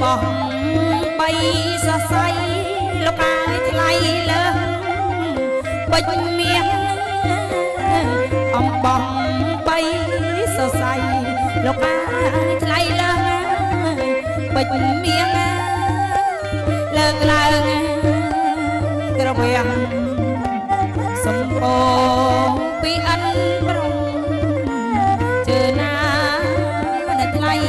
bóng bay xa say lúc ai thay lớn bánh miếng ông bóng bay xa say lúc ai thay lớn bánh miếng lớn kêu bèn sông ô pi ăn bông chờ na đặt lay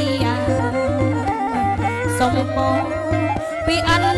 sông ô pi ăn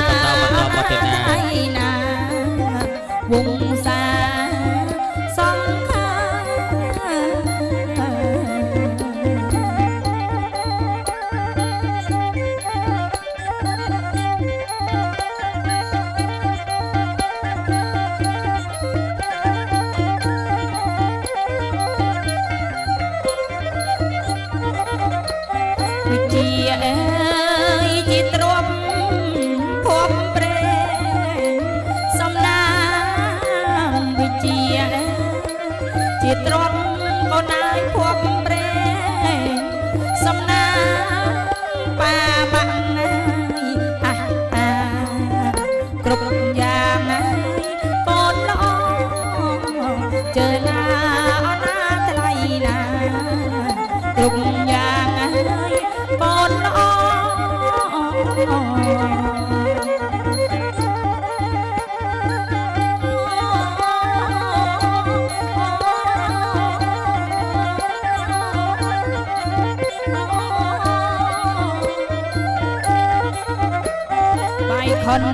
con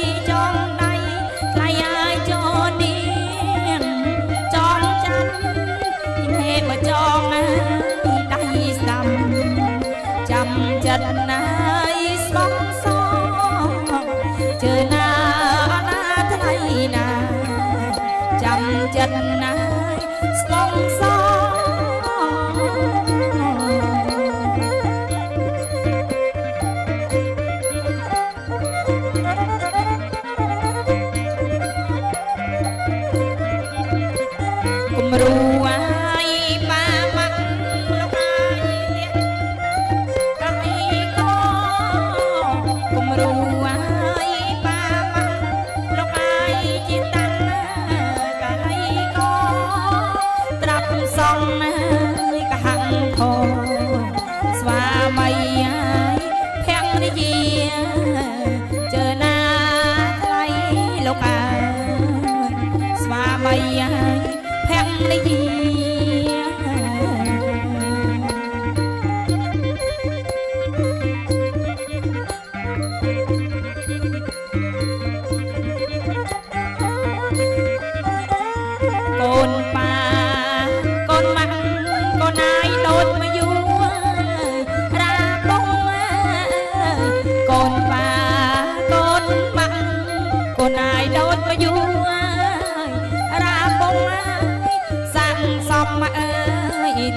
trong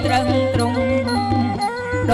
trân trùng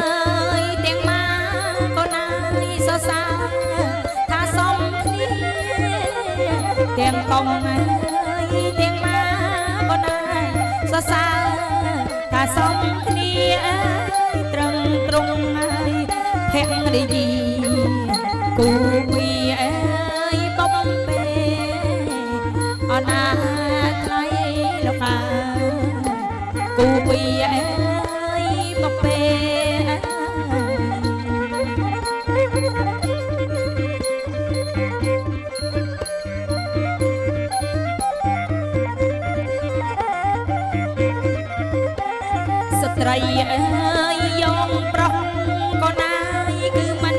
ơi tiếng ma con ai xa xa tha sông đi tiếng công mẹ ơi tiếng ma con ai xa xa tha sông đi trăng trùng ai thẹn đi gì cù quỳ ơi bóng bê on ai lấy lộc hà cù quỳ ơi Sợi ơi dòng bông con ai cứ mình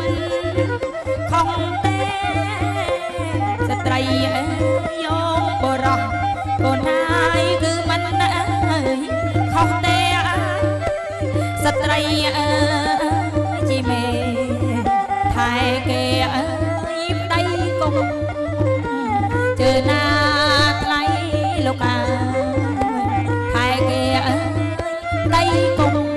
không té Sợi ơi dòng bờ rọc con ai cứ mình không té Sợi ơi chị mẹ thay kề ơi đây cùng chờ na lấy lục à thay kề ơi đây cùng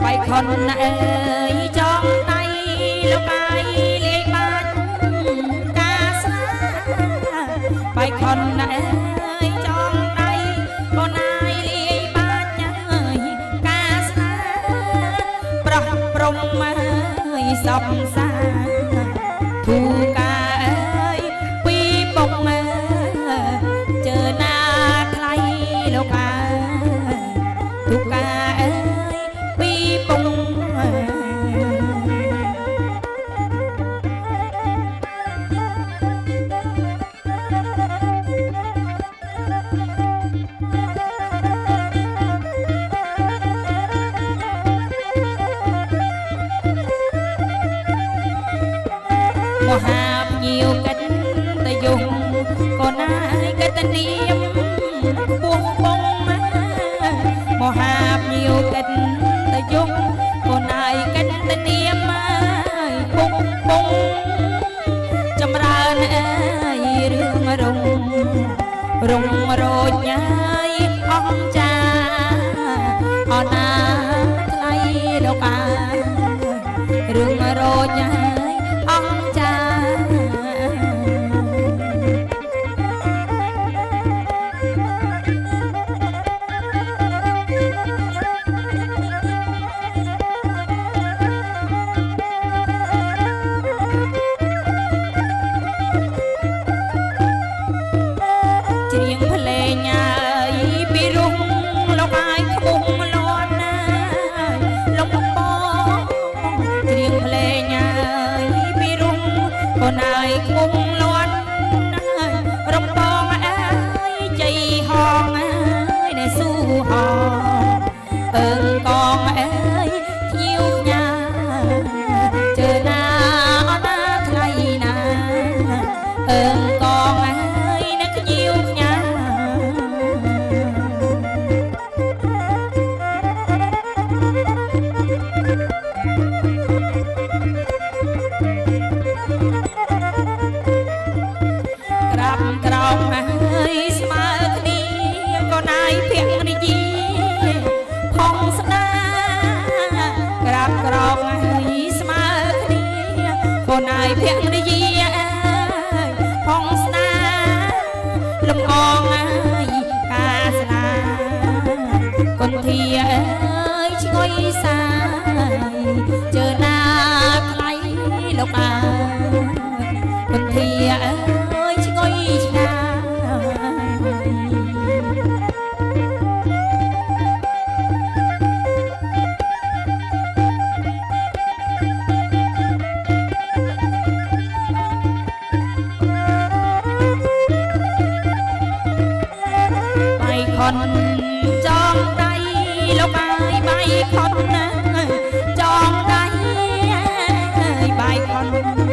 quay con ơi trong tay lúc ai lấy bát ca xa quay con ơi trong tay con ai lấy bát nhảy ca xa prong prong ơi sông xa thu ca ơi quy bông chờ na thay lúc à thu ca ơi quy bông mùa hạp nhiều cánh ta dùng còn ai cái tên niêm buông bông mùa hạp nhiều cánh ta dùng còn ai cái tên niêm buông bông châm ra nơi rừng rùng rùng rồi nhai ông cha họ na lấy đâu cả rừng rồi nhai con ai phèn đi gì phong sa lục con ai ca sa con thì ơi ngồi xa chờ na lấy lục à con thì ơi ngồi xa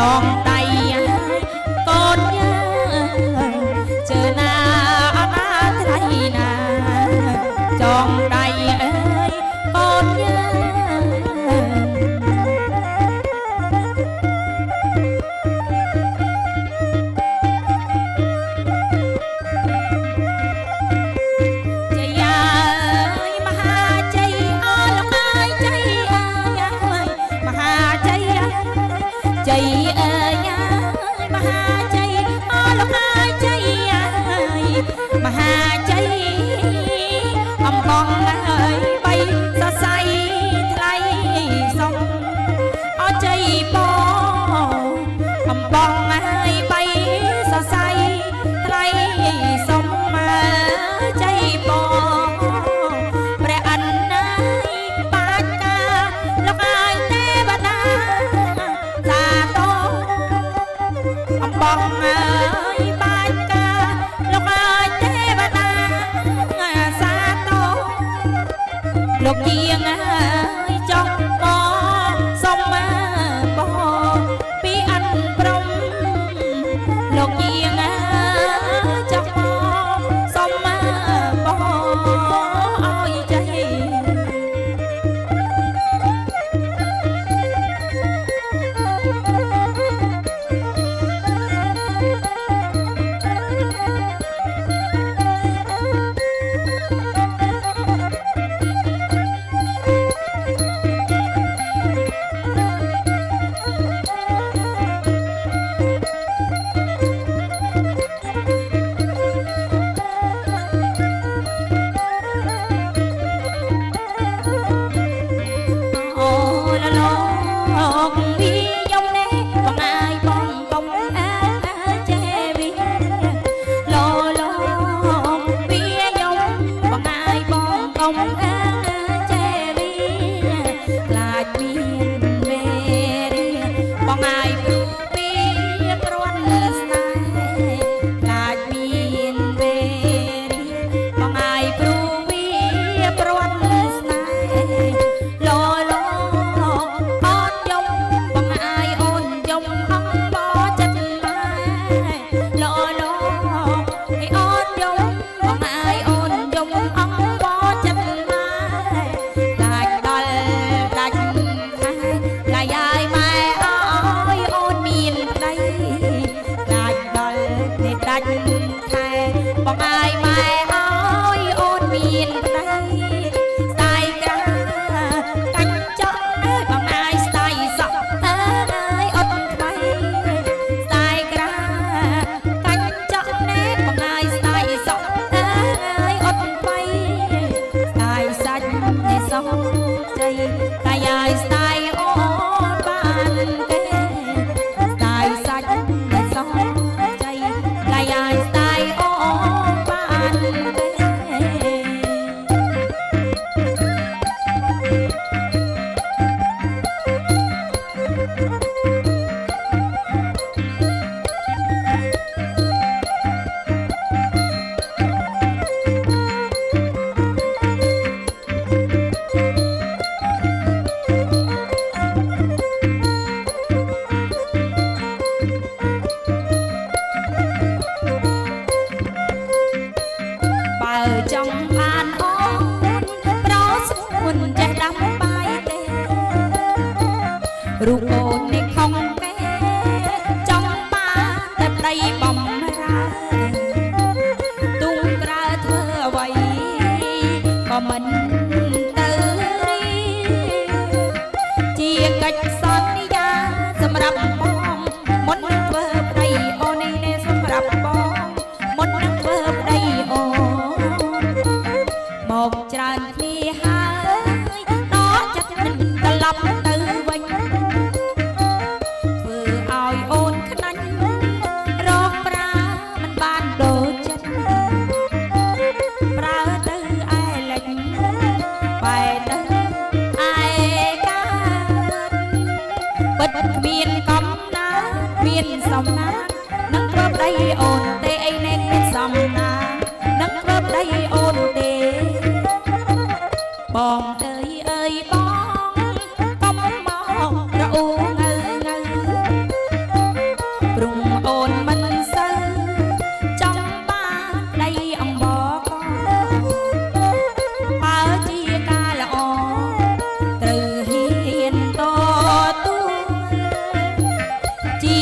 con tay con nhớ chờ na thấy na trong tay ơi con nhớ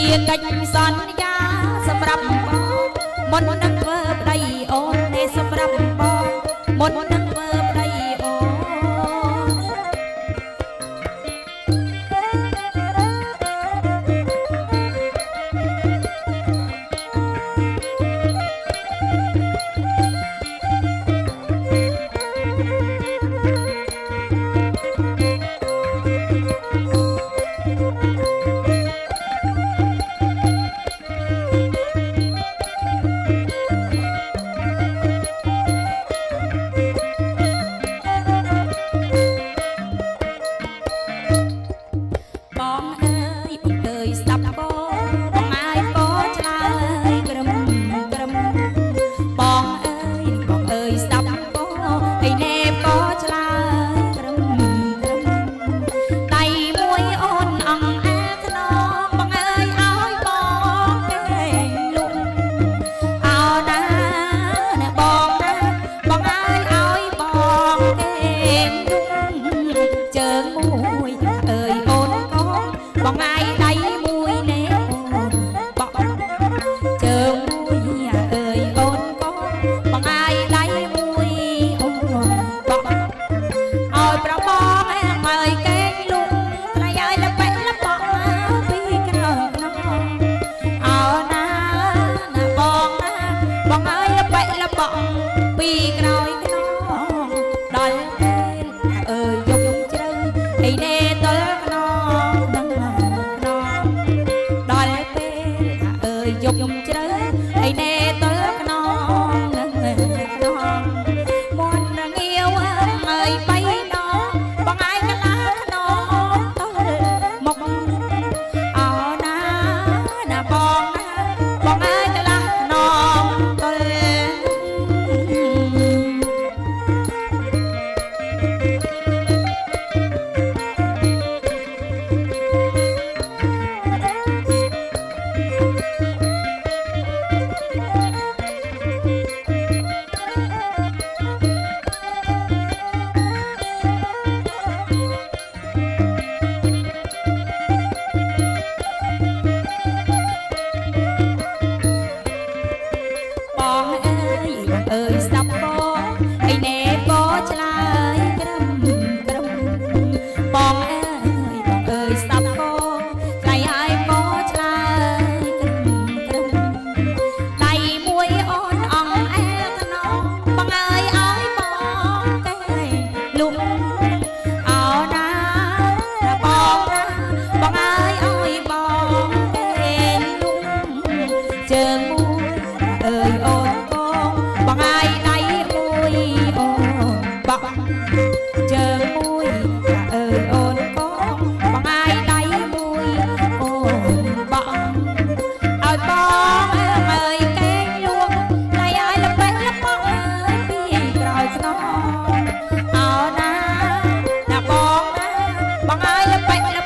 Bang ai là bệnh